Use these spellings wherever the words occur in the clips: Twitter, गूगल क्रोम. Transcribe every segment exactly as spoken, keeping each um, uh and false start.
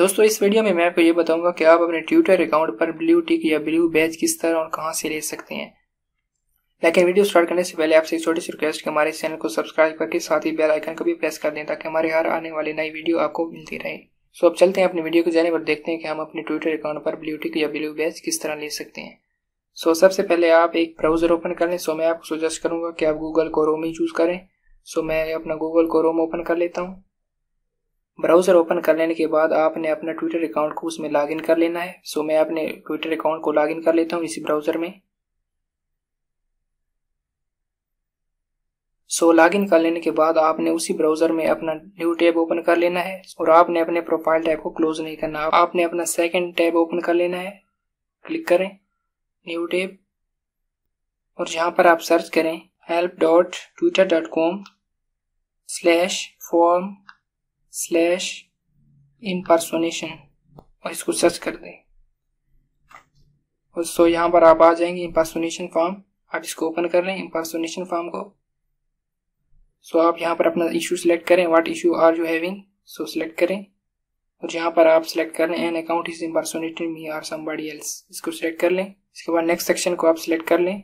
दोस्तों इस वीडियो में मैं आपको ये बताऊंगा कि आप अपने ट्विटर अकाउंट पर ब्लू टिक या ब्लू बैज किस तरह और कहां से ले सकते हैं। लेकिन वीडियो स्टार्ट करने से पहले आपसे एक छोटी सी रिक्वेस्ट कि हमारे चैनल को सब्सक्राइब करके साथ ही बेल आइकन को भी प्रेस कर दें ताकि हमारे हर आने वाली नई वीडियो आपको मिलती रहे। सो अब चलते हैं अपनी वीडियो की जाने पर, देखते हैं कि हम अपने ट्विटर अकाउंट पर ब्लू टिक या ब्लू बैज किस तरह ले सकते हैं। सो सबसे पहले आप एक ब्राउजर ओपन कर लें। सो मैं आपको सजेस्ट करूंगा कि आप गूगल क्रोम ही चूज करें। सो मैं अपना गूगल क्रोम ओपन कर लेता हूँ। ब्राउज़र ओपन कर लेने के बाद आपने अपना ट्विटर अकाउंट को उसमें लॉगिन कर लेना है। सो मैं अपने ट्विटर अकाउंट को लॉगिन कर लेता हूँ इसी ब्राउज़र में। सो लॉगिन कर लेने के बाद आपने उसी ब्राउज़र में अपना न्यू टैब ओपन कर लेना है और आपने अपने प्रोफाइल टैब को क्लोज नहीं करना। आपने अपना सेकेंड टैब ओपन कर लेना है, क्लिक करें न्यू टैब और यहाँ पर आप सर्च करें help dot Twitter dot com slash form slash impersonation और इसको सर्च कर दें। और सो यहाँ पर आप आ जाएंगे इम्पर्सोनेशन फॉर्म, आप इसको ओपन कर लें इम्पर्सोनेशन फॉर्म को। सो आप यहाँ पर अपना इशू सिलेक्ट करें, what issue are you having, so select करें और यहाँ पर आप सिलेक्ट कर लें an account is impersonating me or somebody else, इसको सिलेक्ट कर लें। इसके बाद नेक्स्ट सेक्शन को आप सिलेक्ट कर लें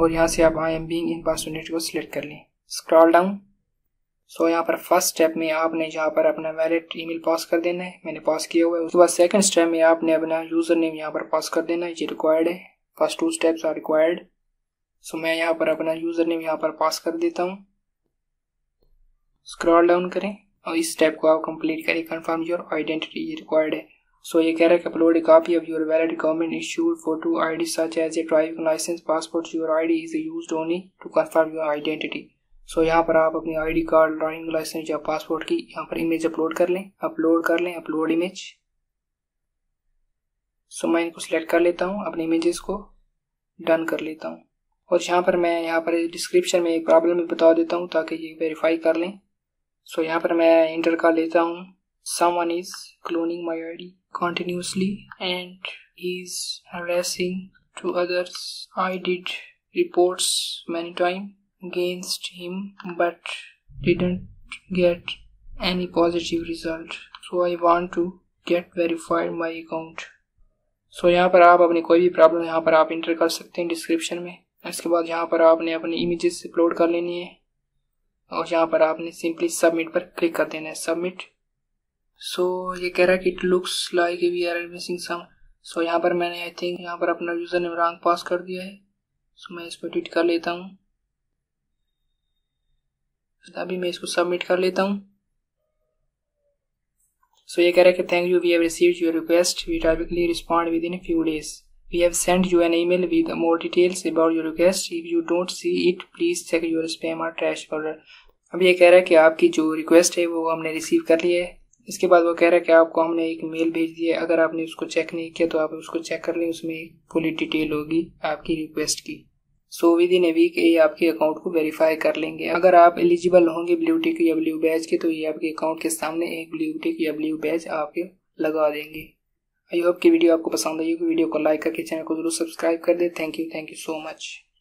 और यहाँ से आप आई एम बीइंग इम्पर्सोनेटेड को सिलेक्ट कर लें, स्क्रॉल डाउन। सो so, यहाँ पर फर्स्ट स्टेप में आपने यहाँ पर अपना वैलिड ईमेल पास कर देना है, मैंने पास किया हुआ है। उसके बाद सेकंड स्टेप में आपने अपना यूजर नेम यहाँ पर पास कर देना है, ये रिक्वायर्ड है। First two steps are required. So मैं यहाँ पर अपना यूजर नेम यहाँ पर पास कर देता हूँ, स्क्रॉल डाउन करें और इस स्टेप को आप कंप्लीट करें। कन्फर्म योर आइडेंटिटी, ये रिक्वायर्ड है। सो so, ये कह रहा है कि upload a copy of your valid government issued photo I D such as a driving licence passport, your I D is use only to confirm your identity. So so, यहाँ पर आप अपनी ID card, driving licence या passport की यहाँ पर image upload कर लें, अपलोड कर लें अपलोड इमेज। सो मैं इनको सिलेक्ट कर लेता हूँ, अपने इमेजेस को डन कर लेता हूँ और यहाँ पर मैं यहाँ पर डिस्क्रिप्शन में एक प्रॉब्लम भी बता देता हूँ ताकि ये वेरीफाई कर लें। सो so, यहाँ पर मैं इंटर कर लेता हूँ someone is cloning my I D continuously and is harassing to others, I did reports many time against him but didn't get any positive result, so I want to get verified my account। so यहाँ पर आप अपनी कोई भी problem यहाँ पर आप inter कर सकते हैं डिस्क्रिप्शन में। इसके बाद यहाँ पर आपने अपनी इमेजेस अपलोड कर लेनी है और यहाँ पर आपने सिंपली सबमिट पर क्लिक कर देना है, सबमिट। सो so, ये कह रहा है कि it looks like we are missing some. So यहाँ पर मैंने आई थिंक यहाँ पर अपना यूजर नेम रॉन्ग पास कर दिया है। सो so, मैं इसको एडिट कर लेता हूँ, अभी मैं इसको सबमिट कर लेता हूँ। सो so, ये कह रहा है कि thank you we have received your request, we typically respond within few days, we have send you an email with more details about your request, if you don't see it please check your spam और trash folder. अब ये कह रहा है कि आपकी जो request है वो हमने रिसीव कर लिया है। इसके बाद वो कह रहा है कि आपको हमने एक मेल भेज दिया है, अगर आपने उसको चेक नहीं किया तो आप उसको चेक कर लें, उसमें पूरी डिटेल होगी आपकी रिक्वेस्ट की। So with in a week ये आपके अकाउंट को वेरीफाई कर लेंगे। अगर आप एलिजिबल होंगे ब्लू टिक या ब्लू बैज के तो ये आपके अकाउंट के सामने एक ब्लू टिक या ब्लू बैज आपके लगा देंगे। आई होप कि वीडियो आपको पसंद आई होगी। वीडियो को लाइक करके चैनल को जरूर सब्सक्राइब कर दें। Thank you, thank you so much.